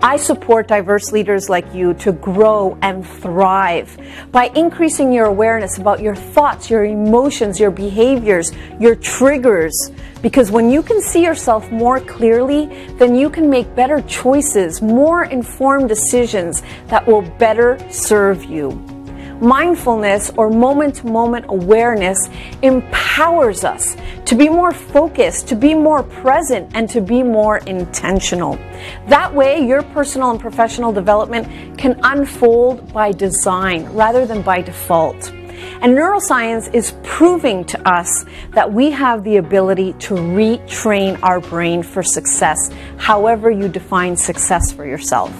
I support diverse leaders like you to grow and thrive by increasing your awareness about your thoughts, your emotions, your behaviors, your triggers. Because when you can see yourself more clearly, then you can make better choices, more informed decisions that will better serve you. Mindfulness or moment-to-moment awareness empowers us to be more focused, to be more present, and to be more intentional. That way, your personal and professional development can unfold by design rather than by default. And neuroscience is proving to us that we have the ability to retrain our brain for success, however you define success for yourself.